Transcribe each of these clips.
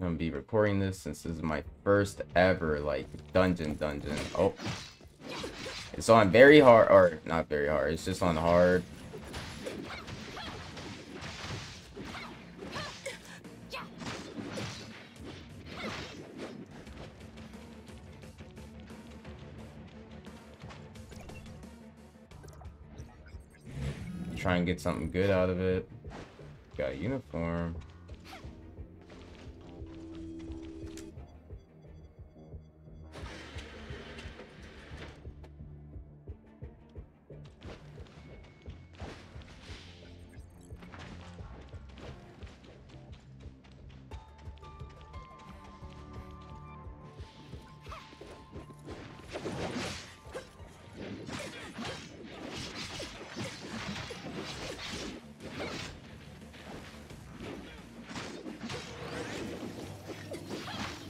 I'm gonna be recording this since this is my first ever like dungeon. Oh, it's on very hard, or not very hard, it's just on hard. Try and get something good out of it. Got a uniform.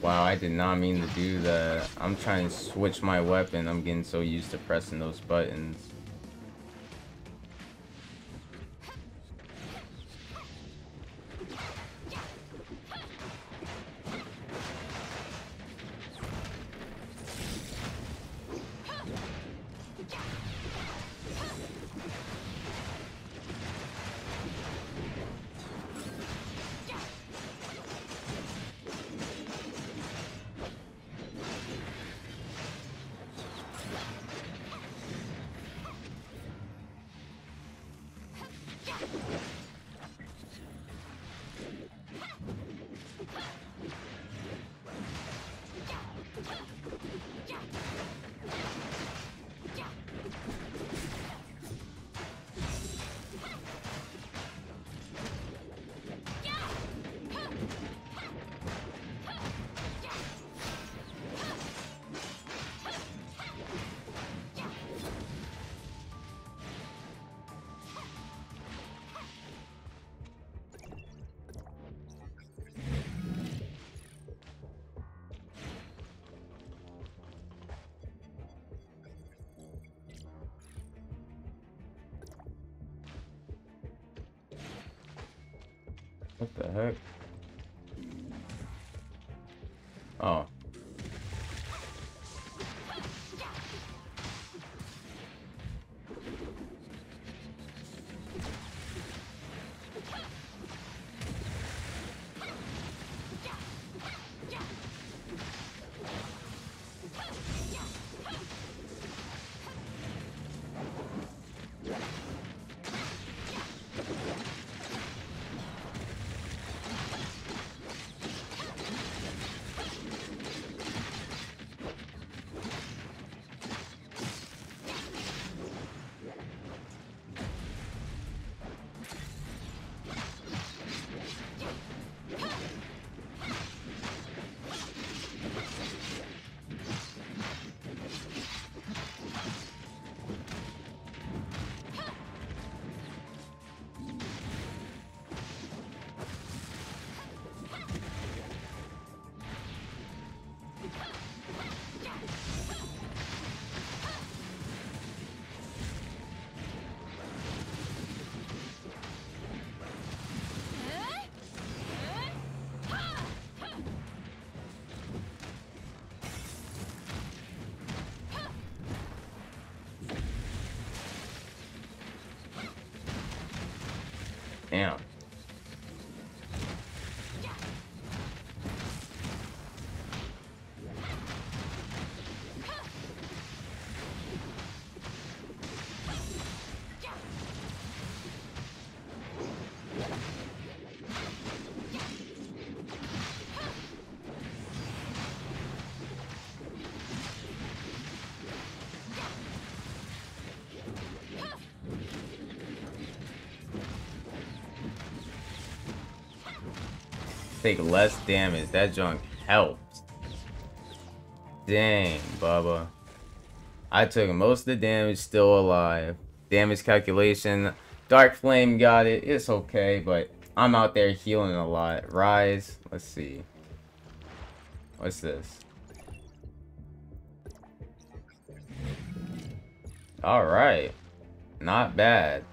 Wow, I did not mean to do that. I'm trying to switch my weapon. I'm getting so used to pressing those buttons. What the heck? Oh. Damn. Take less damage. That junk helped. Dang, Bubba. I took most of the damage, still alive. Damage calculation. Dark Flame got it. It's okay, but I'm out there healing a lot. Rise. Let's see. What's this? Alright. Not bad.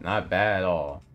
Not bad at all.